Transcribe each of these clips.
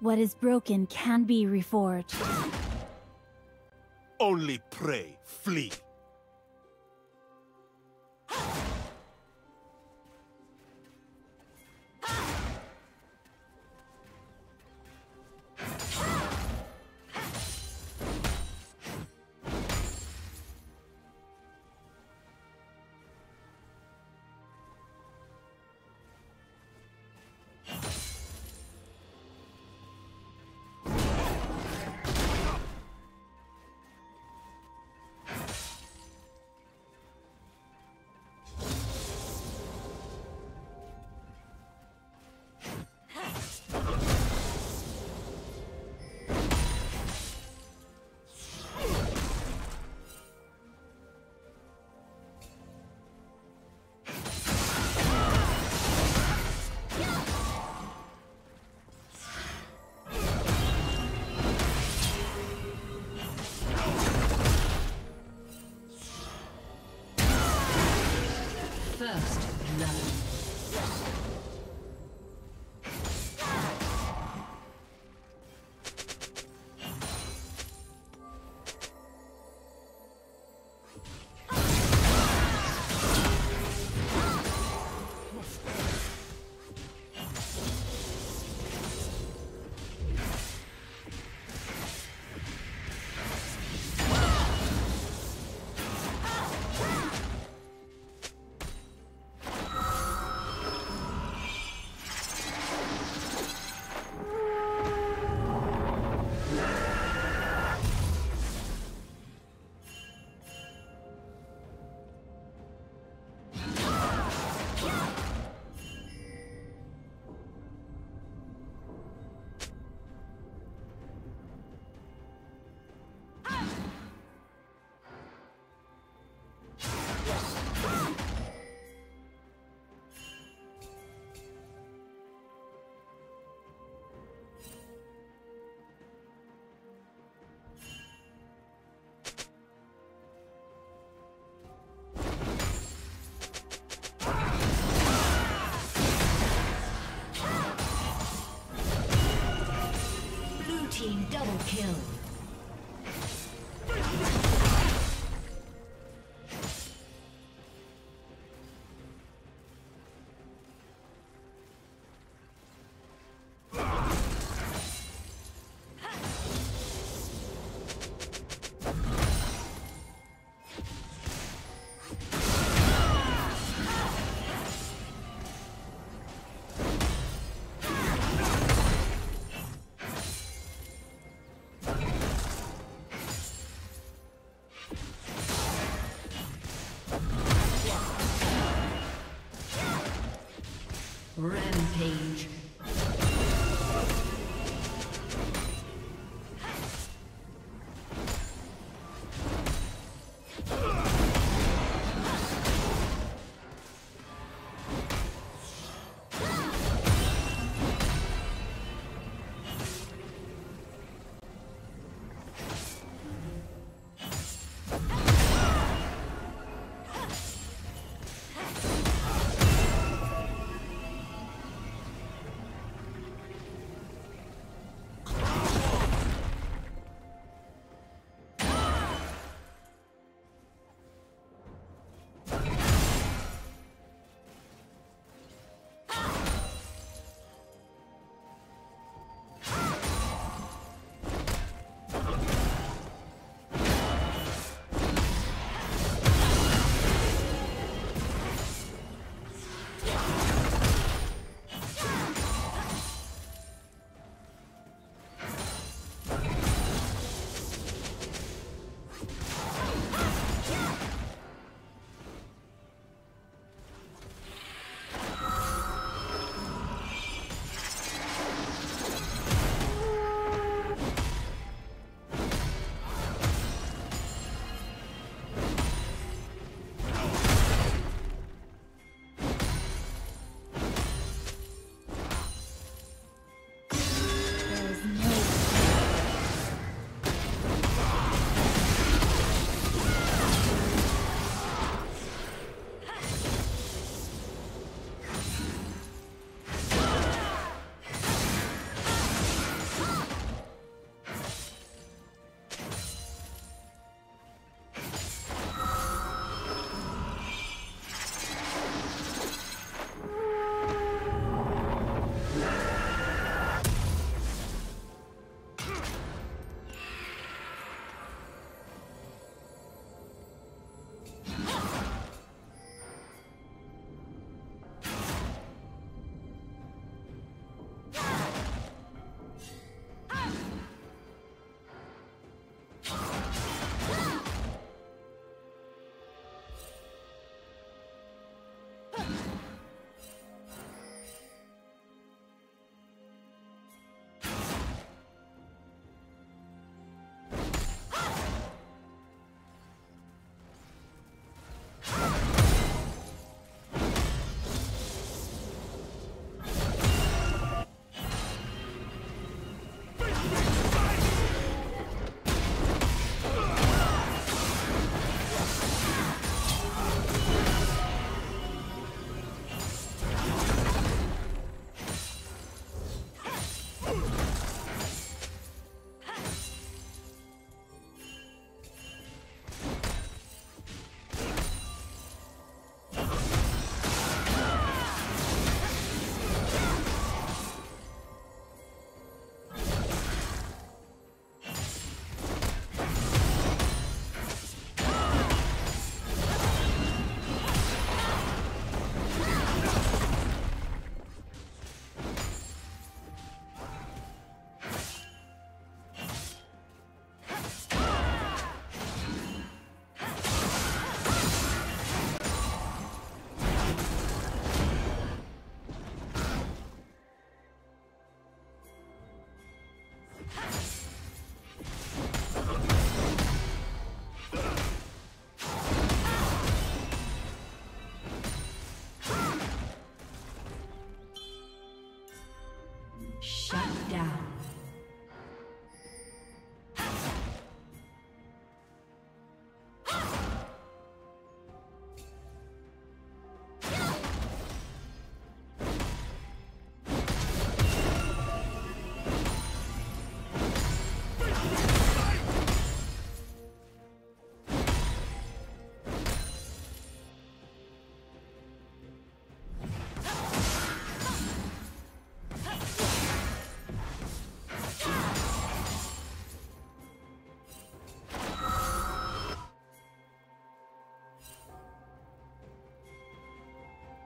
What is broken can be reforged. Only pray, flee. Double kill. Rampage.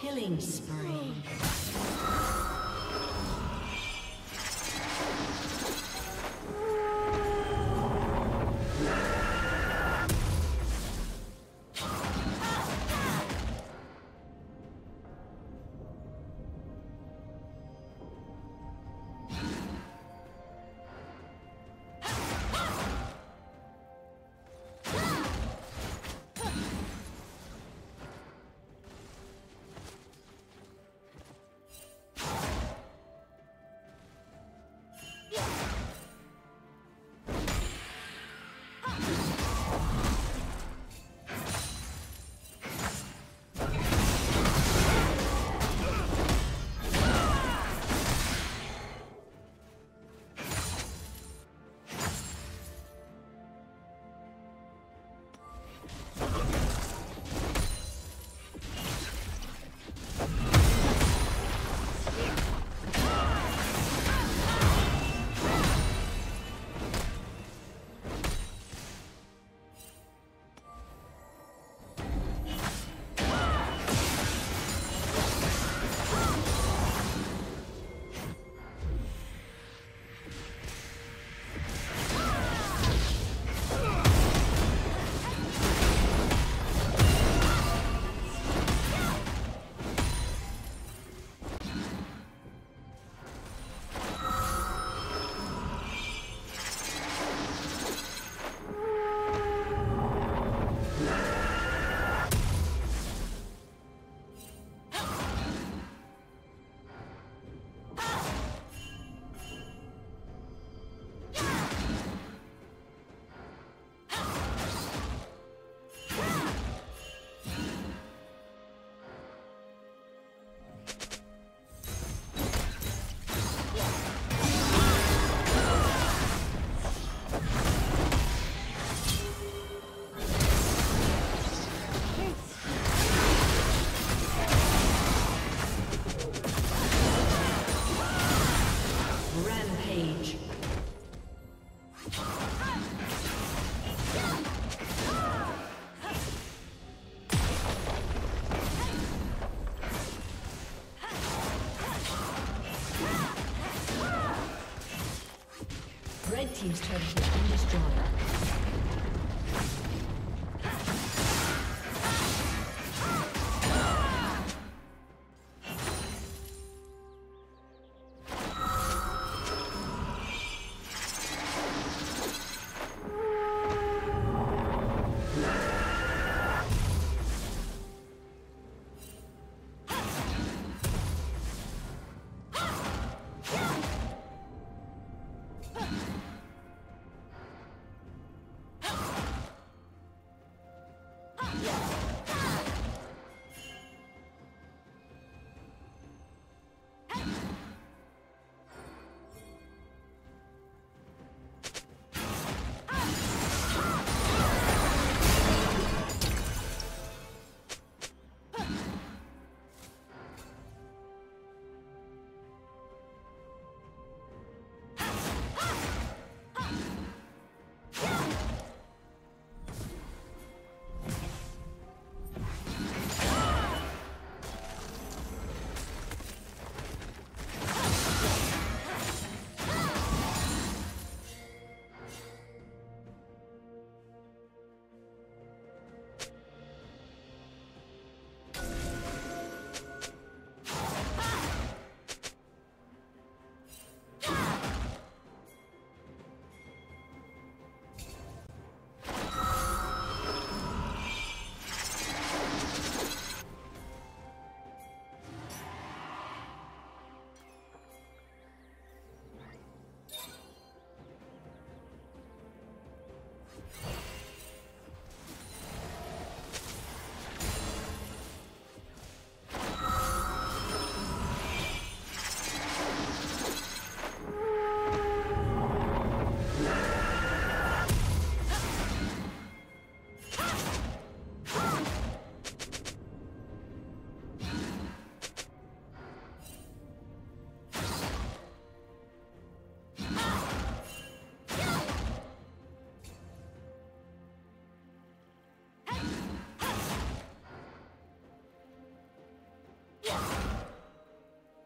Killing spree. Red team's turret has been destroyed.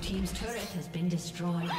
Team's turret has been destroyed.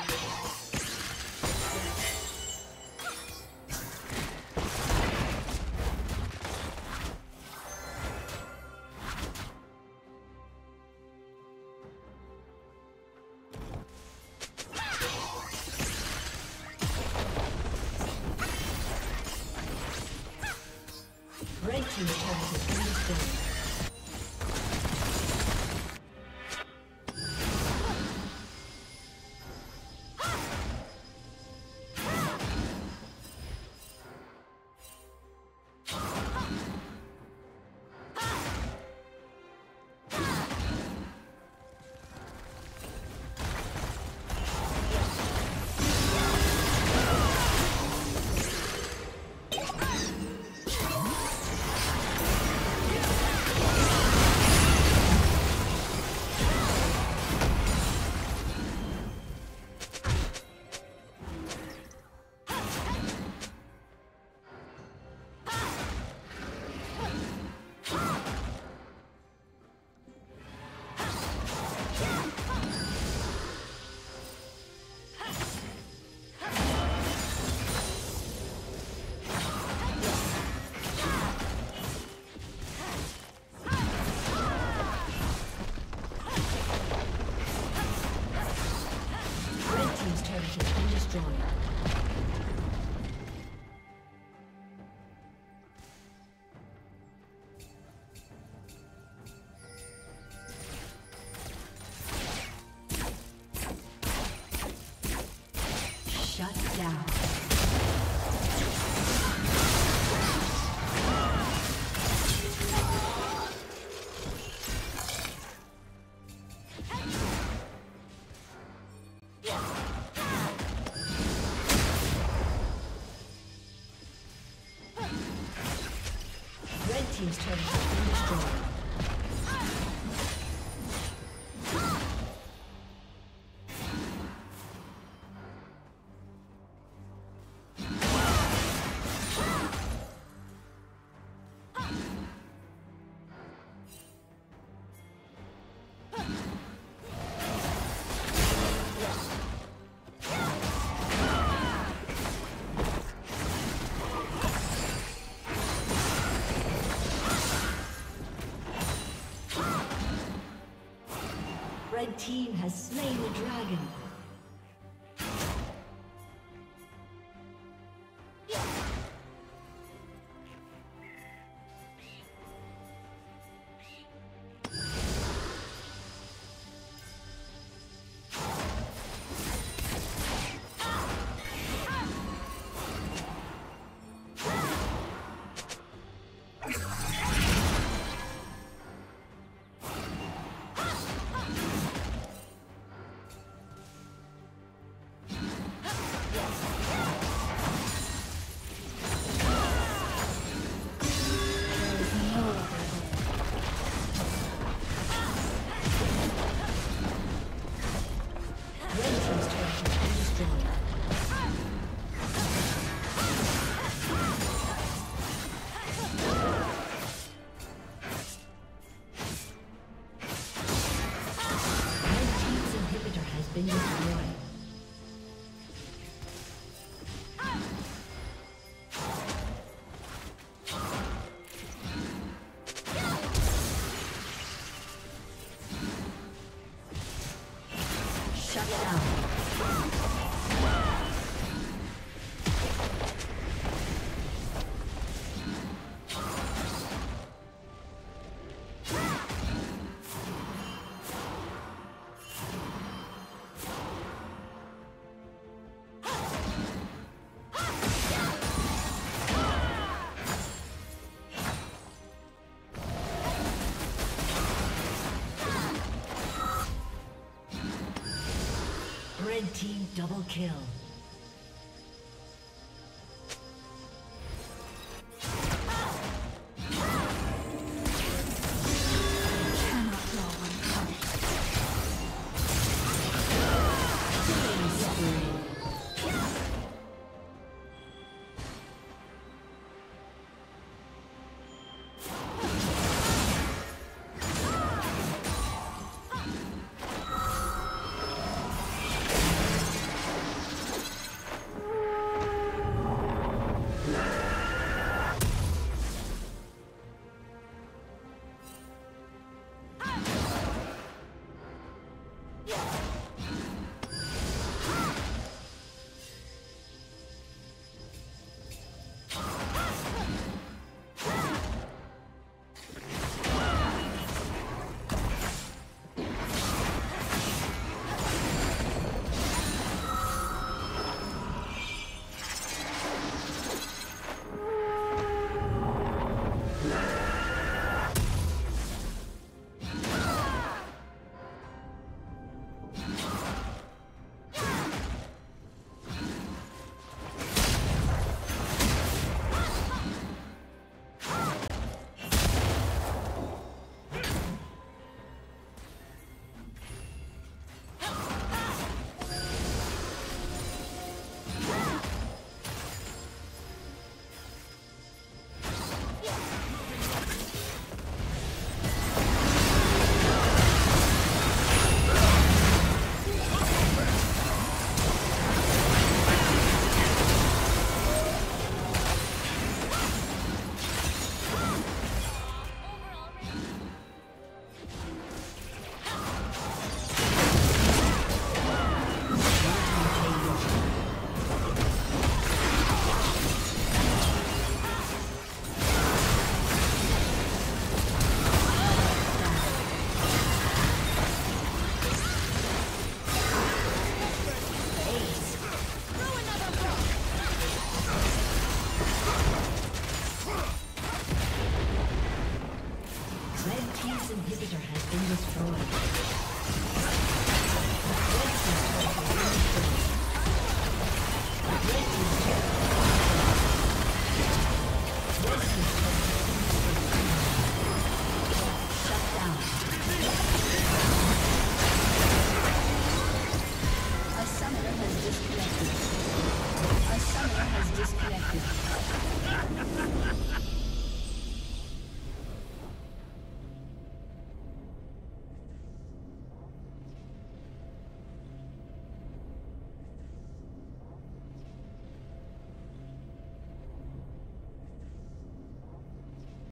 turret has been destroyed. Team's turret has been destroyed. The team has slain the dragon. Red team double kill.